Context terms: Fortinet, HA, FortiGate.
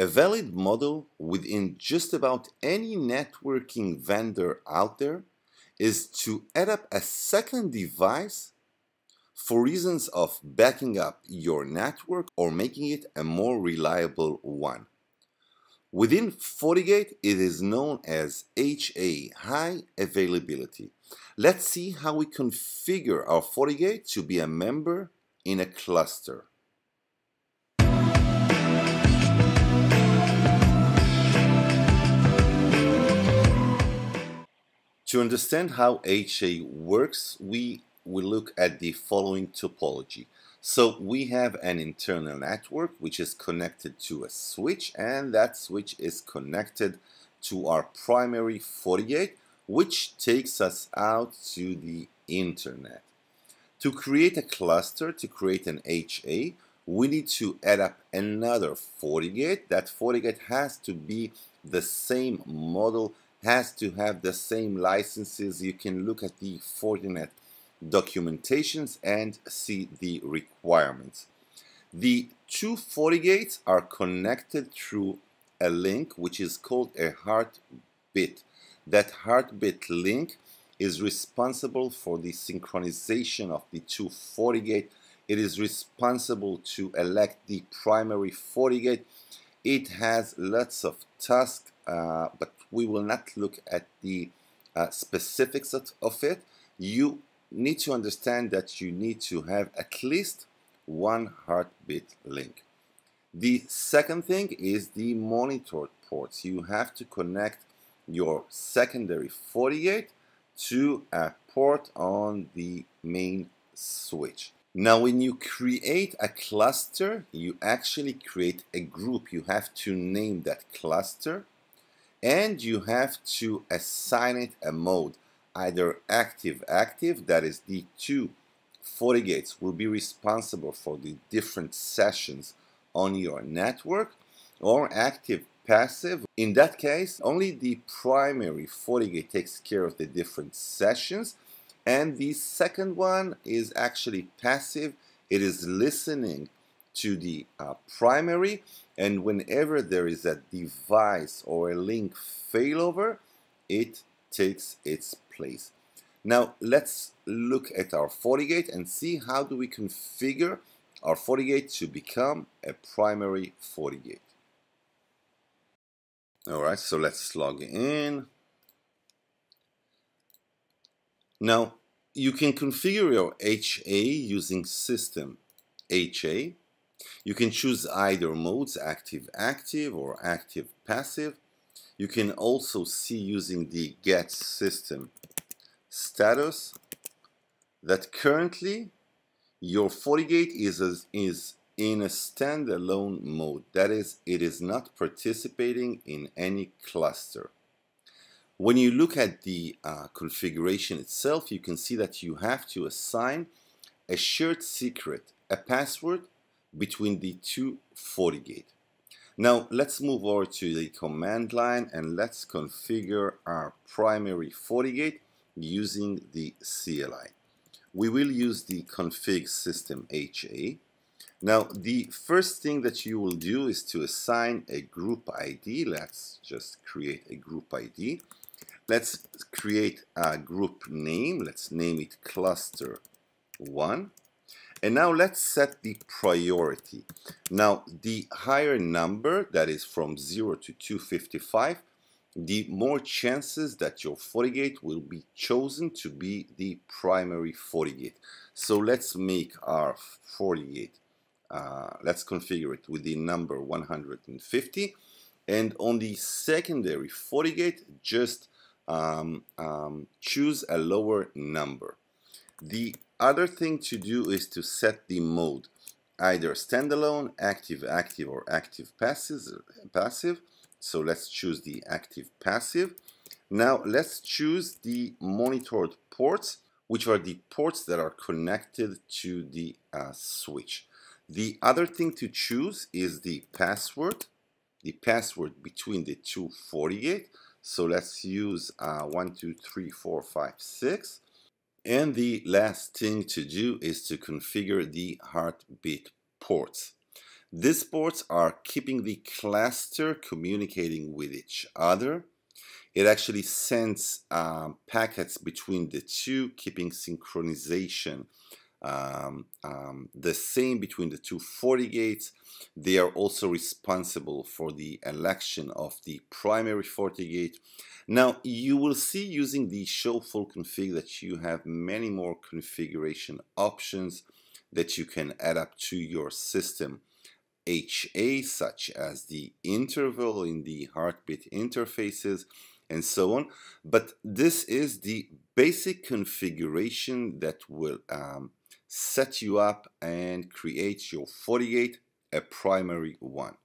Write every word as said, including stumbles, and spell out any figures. A valid model within just about any networking vendor out there is to add up a second device for reasons of backing up your network or making it a more reliable one. Within FortiGate, it is known as H A, High Availability. Let's see how we configure our FortiGate to be a member in a cluster. To understand how H A works, we will look at the following topology. So we have an internal network which is connected to a switch, and that switch is connected to our primary FortiGate, which takes us out to the internet. To create a cluster, to create an H A, we need to add up another FortiGate. That FortiGate has to be the same model, has to have the same licenses. You can look at the Fortinet documentations and see the requirements. The two FortiGates are connected through a link which is called a heartbeat. That heartbeat link is responsible for the synchronization of the two FortiGates. It is responsible to elect the primary FortiGate. It has lots of tasks, uh, but we will not look at the uh, specifics of it. You need to understand that you need to have at least one heartbeat link. The second thing is the monitored ports. You have to connect your secondary FortiGate to a port on the main switch. Now, when you create a cluster, you actually create a group. You have to name that cluster, and you have to assign it a mode, either active active, that is the two FortiGates will be responsible for the different sessions on your network, or active passive. In that case, only the primary FortiGate takes care of the different sessions, and the second one is actually passive. It is listening to the uh, primary, and whenever there is a device or a link failover, it takes its place. Now let's look at our FortiGate and see how do we configure our FortiGate to become a primary FortiGate. Alright, so let's log in. Now you can configure your H A using system H A. You can choose either modes, active active or active passive. You can also see using the get system status that currently your FortiGate is, a, is in a standalone mode. That is, it is not participating in any cluster. When you look at the uh, configuration itself, you can see that you have to assign a shared secret, a password between the two FortiGate. Now let's move over to the command line and let's configure our primary FortiGate using the C L I. We will use the config system H A. Now the first thing that you will do is to assign a group I D. Let's just create a group I D. Let's create a group name. Let's name it cluster one. And now let's set the priority. Now the higher number, that is from zero to two fifty-five, the more chances that your FortiGate will be chosen to be the primary FortiGate. So let's make our FortiGate, uh, let's configure it with the number one hundred fifty, and on the secondary FortiGate just um, um, choose a lower number. The other thing to do is to set the mode, either standalone, active active, or active passive. So let's choose the active passive. Now let's choose the monitored ports, which are the ports that are connected to the uh, switch. The other thing to choose is the password, the password between the two FortiGate. So let's use uh, one two three four five six. And the last thing to do is to configure the heartbeat ports. These ports are keeping the cluster communicating with each other. It actually sends um, packets between the two, keeping synchronization um, um, the same between the two FortiGates. They are also responsible for the election of the primary FortiGate. Now, you will see using the show full config that you have many more configuration options that you can add up to your system. H A, such as the interval in the heartbeat interfaces and so on. But this is the basic configuration that will um, set you up and create your FortiGate, a primary one.